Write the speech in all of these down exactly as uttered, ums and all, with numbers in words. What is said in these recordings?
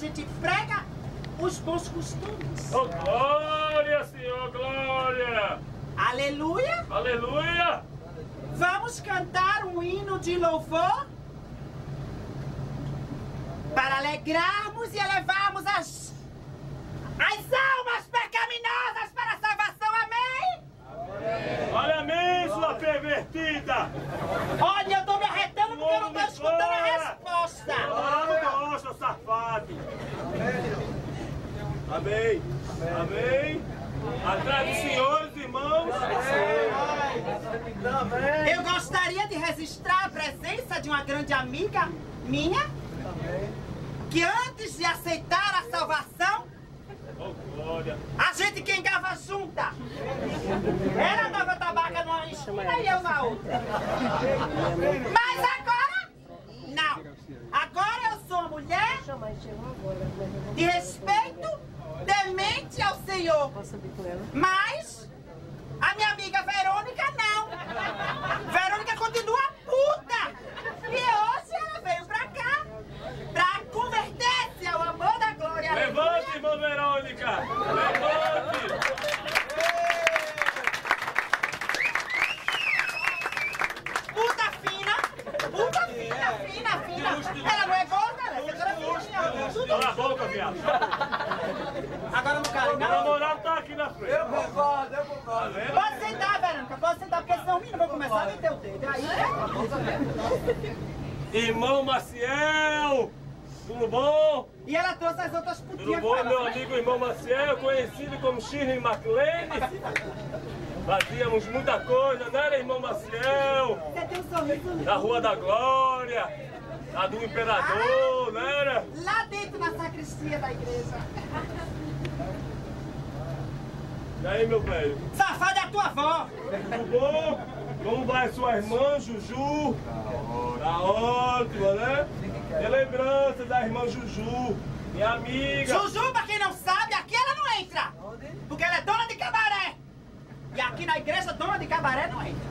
gente prega os bons costumes. Oh, glória, Senhor, glória! Aleluia! Aleluia! Vamos cantar um hino de louvor para alegrarmos e elevarmos as, as almas pecaminosas para a salvação. Amém? Amém. Olha, amém, sua pervertida! Olha, eu tô me arretando porque eu não tô escutando a resposta. Não gosta, safado! Amém! Amém! Atrás dos senhores, irmãos! Amém. Eu gostaria de registrar a presença de uma grande amiga minha, que antes de aceitar a salvação, a gente quengava junta. Ela dava tabaca numa esquina e eu na outra. Mas agora, não. Agora eu sou mulher de respeito, temente ao Senhor. Mas a minha amiga Verônica, não. Verônica continua puta. E hoje ela veio pra cá pra converter-se ao amor da glória. Levante, irmã Verônica. Levante. Puta fina. Puta fina, fina, fina. Ela não é gorda, ela é fina. Cala a boca, viado. Agora não cai, não. O namorado tá aqui na frente. Eu concordo, eu concordo. Pode sentar, Verônica, pode sentar, porque senão o menino vai começar a meter o dedo. Aí é. Irmão Maciel, tudo bom? E ela trouxe as outras putinhas. Tudo bom, meu amigo irmão Maciel, conhecido como Shirley MacLaine. Fazíamos muita coisa, não era, irmão Maciel? Você tem um sorriso lindo. Na Rua da Glória, na do Imperador, ah, não era? Lá dentro na sacristia da igreja. E aí, meu velho? Safado é a tua avó! Tudo bom? Como vai sua irmã, Juju? Tá ótima, né? De lembrança da irmã Juju, minha amiga. Juju, pra quem não sabe, aqui ela não entra, porque ela é dona de cabaré. E aqui na igreja, dona de cabaré não entra.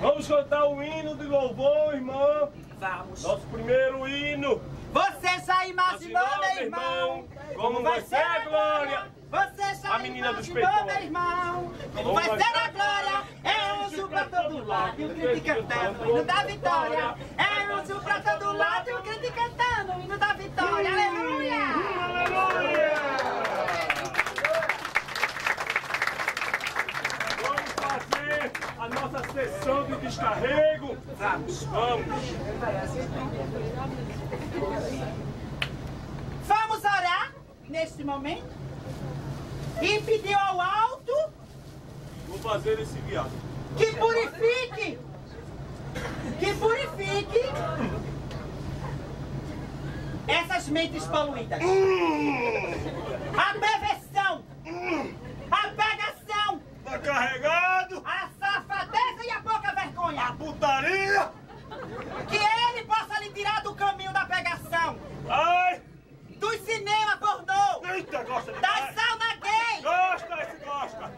Vamos cantar o hino de louvor, irmã. Vamos. Nosso primeiro hino. Você já imaginou, meu irmão, como vai ser a glória? Você já imaginou, meu irmão, como vai ser a glória? É anjo pra todo lado e o crente cantando o hino da vitória. É anjo pra todo lado e o crente cantando o hino da vitória. Aleluia! Aleluia! A nossa sessão de descarrego. Vamos, vamos. Vamos orar neste momento e pedir ao alto. Vou fazer esse viado. Que purifique, que purifique essas mentes poluídas. A perversão, a pegação. Tá carregado. A safadeza e a pouca vergonha. A putaria. Que ele possa lhe tirar do caminho da pegação. Ai. Dos cinema pornô. Eita, gosta de das sauna gay. Gosta, esse gosta.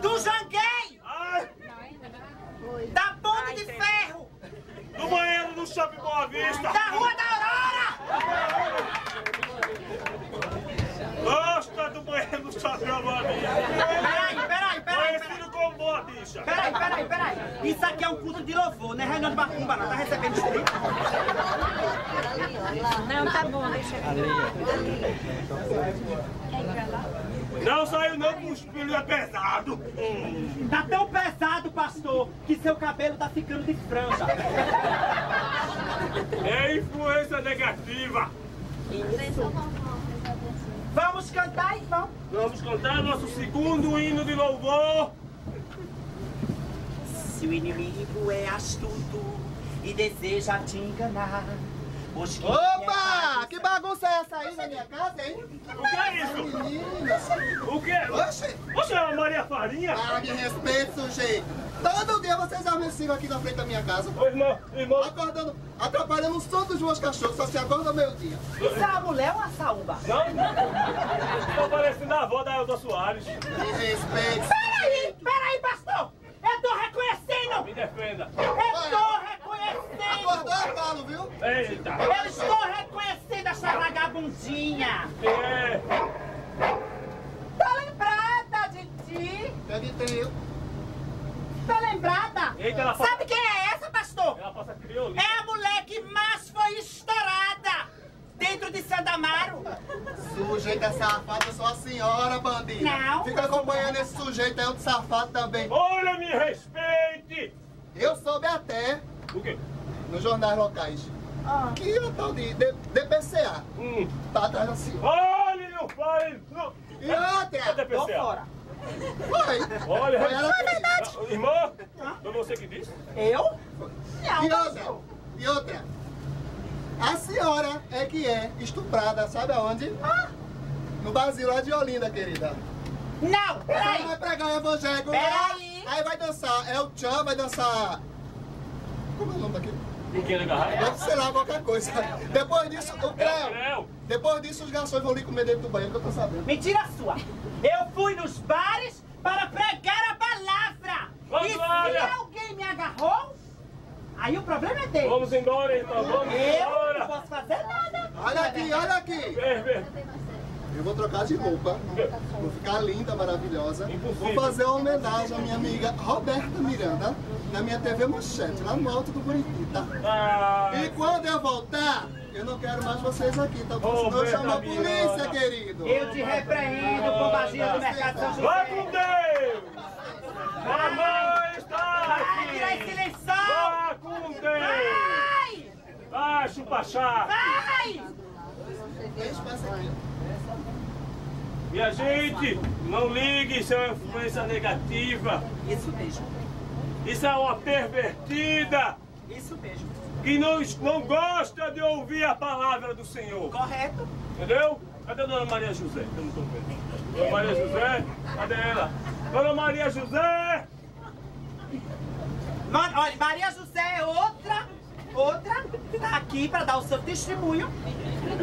Do janguei. Ai. Da ponte de ferro. Do banheiro do Shopping Boa Vista. Da Rua da Aurora. Gosta do banheiro do Shopping Boa Vista. Conhecido como Boa Bicha. Peraí, peraí, peraí. Isso aqui é um culto de louvor, né? Reunião de macumba, não. Tá recebendo distrito? Não, tá bom, deixa eu. Não saiu não, porque o espelho é pesado. Hum. Tá tão pesado, pastor, que seu cabelo tá ficando de franja. É influência negativa. Isso. Vamos cantar, irmão? Vamos cantar nosso segundo hino de louvor. Se o inimigo é astuto e deseja te enganar. Os que Opa! É que bagunça é essa aí Oxe. Na minha casa, hein? O que é isso? Menina. O que é? Oxe! Oxe, é a Maria Farinha? Ah, me respeita, sujeito. Todo dia vocês já me ensinam aqui na frente da minha casa. Ô, irmão, irmão. Acordando, atrapalhando o som dos meus cachorros, só se acorda meio-dia. Isso é uma mulher ou uma saúba? Não? Estou parecendo a avó da Elda Soares. Me respeita. Peraí, peraí, pastor! Eu tô reconhecendo! Me defenda. Eu tô reconhecendo! Acordou, eu falo, viu? Eita! Eu estou reconhecendo essa vagabundinha! É. Tá lembrada de ti? Eu. Tá lembrada? Eita, ela passa... Sabe quem é essa, pastor? Ela passa crioulinho. É a mulher que mais foi estourada dentro de Sandamaro. Sujeita safada, eu sou a senhora, bandida. Não. Fica acompanhando esse sujeito aí, outro safado também. Olha, me respeite. Eu soube até... O quê? Nos jornais locais. Ah. Que o tal de D P C A hum. tá atrás da senhora. Olha, não fale... Não. E outra, tô fora. Foi. Olha, foi ela que disse. Irmã, foi você que disse? Eu? Não, e outra, não. E outra. A senhora é que é estuprada, sabe aonde? Ah. No Brasil, lá de Olinda, querida. Não, peraí. Ela vai pregar o evangelho. Peraí. Aí vai dançar, é o tchan, vai dançar... Como é o nome daquele? Pequena garrafa? Deve ser lá qualquer coisa. Depois disso, o Creu. Depois disso, os garçons vão lhe comer dentro do banheiro, que eu tô sabendo. Mentira sua! Eu fui nos bares para pregar a palavra! Vamos e lá, se alguém me agarrou, aí o problema é dele. Vamos embora, irmão, vamos eu embora! Eu não posso fazer nada! Olha aqui, olha aqui! Vem, vem. Eu vou trocar de roupa, vou ficar linda, maravilhosa. Impossível. Vou fazer uma homenagem à minha amiga Roberta Miranda, na minha T V Manchete, lá no alto do Buriti, tá? Ah. E quando eu voltar, eu não quero mais vocês aqui, tá bom? Senão eu chamo a polícia, querido. Eu te repreendo, bombadinha do mercado São José. Vai com Deus! Mamãe está aqui! Vai tirar esse lençol! Vai com Deus! Vai! Vai, chupa-chá! Vai! Minha gente, não ligue, isso é uma influência negativa. Isso mesmo. Isso é uma pervertida. Isso mesmo. Que não, não gosta de ouvir a palavra do Senhor. Correto. Entendeu? Cadê a dona Maria José? Eu não estou vendo. Dona Maria José, cadê ela? Dona Maria José! Mano, olha, Maria José é outra, outra, está aqui para dar o seu testemunho.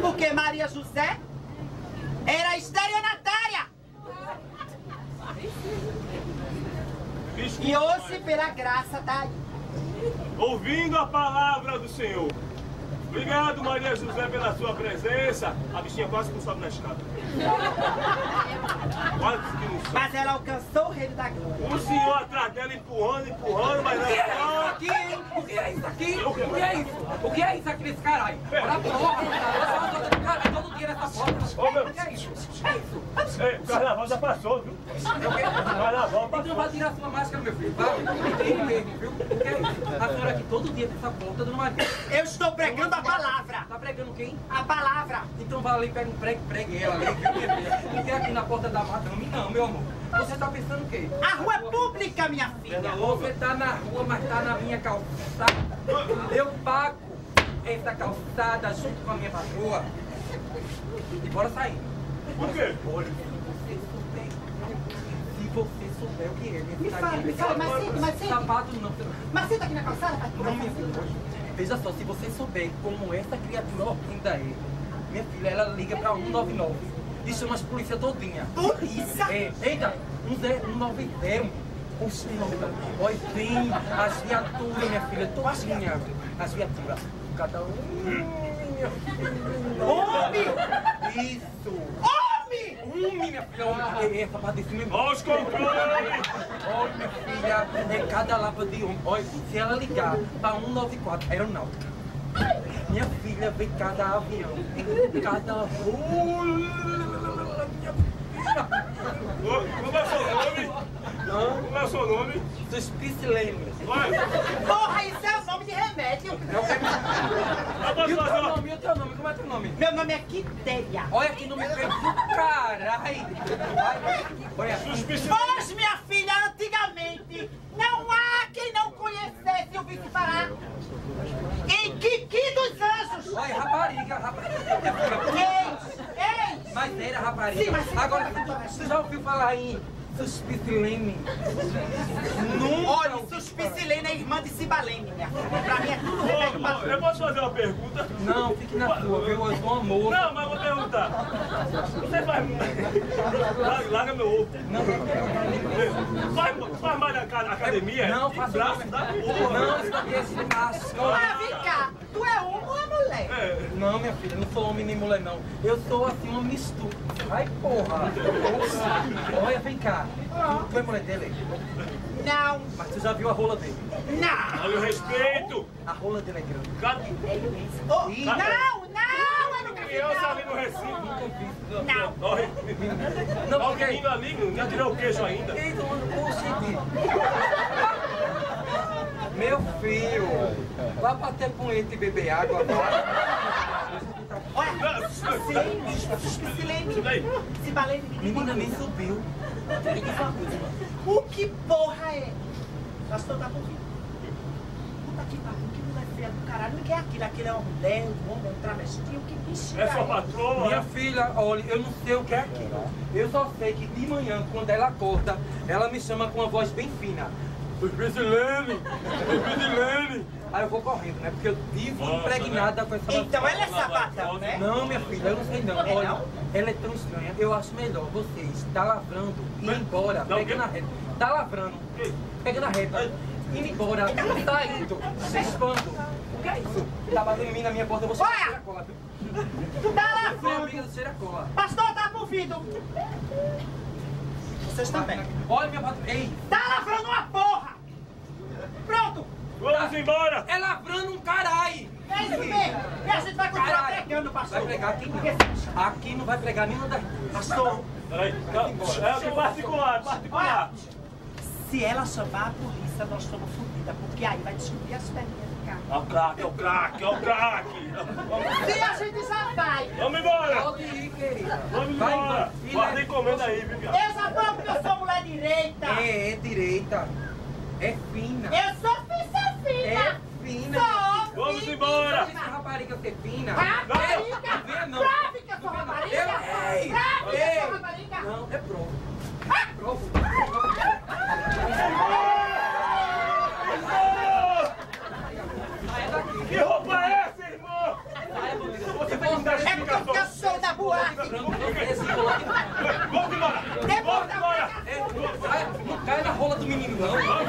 Porque Maria José era estelionatária! E hoje, pela graça, tá aí. Ouvindo a palavra do Senhor. Obrigado, Maria José, pela sua presença. A bichinha quase que não sobe na escada. Quase que não sobe. Mas ela alcançou o rei da glória. O Senhor atrás dela empurrando, empurrando, mas não... O que é isso aqui? O que é isso aqui? O que é isso? O que é isso aqui nesse caralho? Na porra! Caralho, todo dia nessa porra! O que é isso? É isso? Ei, o carnaval já passou, viu? O carnaval passou. Então vai tirar a sua máscara, meu filho. Vai, tem mesmo, viu? O que é isso? A senhora aqui todo dia nessa porta, dona Maria. Eu estou pregando a palavra. Tá pregando quem? A palavra. Então vai ali, pega um prego, pregue ela ali. Não tem aqui na porta da mata, não me não, meu amor. Você tá pensando o quê? A rua é pública, minha filha. Você tá na rua, mas tá na minha calçada. Eu pago essa calçada junto com a minha patroa. E bora sair. Por quê? Bora. Se você souber, se você souber o que é, minha filha. Me fala, me fala, mas, mas senta. Sapato não. Mas senta aqui na calçada, tá? Não, minha filha. Veja só, se você souber como essa criatura horrenda é, minha filha, ela liga pra um nove nove e chama as polícia todinha. Polícia? É, eita, um nove zero. Poxa, olha bem as viaturas, minha filha, todinha. As viaturas, cada um, minha filha. Homem! Isso! Homem! Homem, minha filha, homem. É essa parte desse mesmo. Olha os controles! Olha, minha filha, é cada lapa de um. Olha, se ela ligar para um nove quatro, aeronáutica. Minha filha, vem cada avião, cada rua. Como é seu nome? Hã? Como é seu nome? Suspicilene. Porra, isso é o nome de remédio. E o teu nome, o teu nome, como é teu nome? Meu nome é Quitéria. Olha que nome feio do caralho. Olha, pois, minha filha, antigamente não há quem não conhecesse o Vitor Pará. Em Kiki dos Anjos. Olha, rapariga, rapariga. Ei, ei. Mas era rapariga. Sim, mas agora, você já ouviu falar em Suspicilene? Olha, Suspicilene é irmã de Sibalene, minha filha. Pra mim é tudo remédio pra tudo. Eu posso fazer uma pergunta? Não, fique na tua, viu? Eu sou amor. Não, mas vou perguntar. Você faz... Larga meu ovo. Não, não. Faz mais na academia? Não, faço. Braço da porra. Não, isso aqui é esse braço. Ah, vem cá. Tu é homem ou é mulher? É. Não, minha filha, não sou homem nem mulher, não. Eu sou, assim, uma mistura. Ai, porra. Olha, vem cá. Ah. Tu é mulher dele? Não. Mas tu já viu a rola dele? Não. Olha o respeito. A rola dele é grande. Cadê? Oh, e... Não, não, eu nunca vi, não. Criança ali no Recife. Nunca vi. Não. Olha não, o menino ali, não tirou o queijo ainda. Eita, mano, meu filho, vai bater punheta e beber água agora. Olha, Suspicilene, Sibalene, menina nem subiu. Me diz uma coisa, o que porra é? Pastor, tá comigo. Puta que pariu, que mulher feia do caralho. O que é aquilo? Aquilo é uma mulher, um homem, um travesti, o que bicho é? É sua patroa? Minha filha, olha, eu não sei o que é aquilo. Eu só sei que de manhã, quando ela acorda, ela me chama com uma voz bem fina. Priscilene! Priscilene! Aí eu vou correndo, né? Porque eu vivo nossa, impregnada né? com essa... Então ela é sapatão, né? Não, minha filha, eu não sei não. Olha, não? Ela é tão estranha. Eu acho melhor vocês tá lavrando e ir embora. Não, pega que... na reta. Tá lavrando. Pega na reta. Indo embora. Tá indo. Sespando. O que é isso? Tá batendo em mim na minha porta. Eu vou cheirar a cola. Tu tá lavrando. Minha amiga cheira a cola. Pastor, tá movido. Vocês também. Olha, minha patroa. Ei! Tá lavrando uma porra! Pronto! Vamos tá... embora! É lavrando um carai! É isso mesmo! E a gente vai continuar pregando, pastor! Vai pregar aqui não. Aqui não vai pregar nenhum da... Pastor! Peraí, é particular, particular! Se ela chamar a polícia, nós somos fodidas, porque aí vai descobrir as perninhas do carro. É o craque, é o craque, é o craque! Se a gente já vai! Vamos embora! Pode ir, querida! Vamos vai embora! Guarda encomenda aí, viu? Eu já vou porque eu sou mulher direita! É, é direita! É fina! Eu sou fina! É fina! Sou vamos fina. Embora! Não rapariga ser fina! Rapariga! Vê não! Tráfica, sua rapariga! Ei! Tráfica, sua rapariga! Não, é provo! Ah. Provo! Que roupa é essa, irmão? Você vai me dar explicação. É porque eu sou da boate. Vamos embora! Vamos embora! Não cai na rola do menino, não.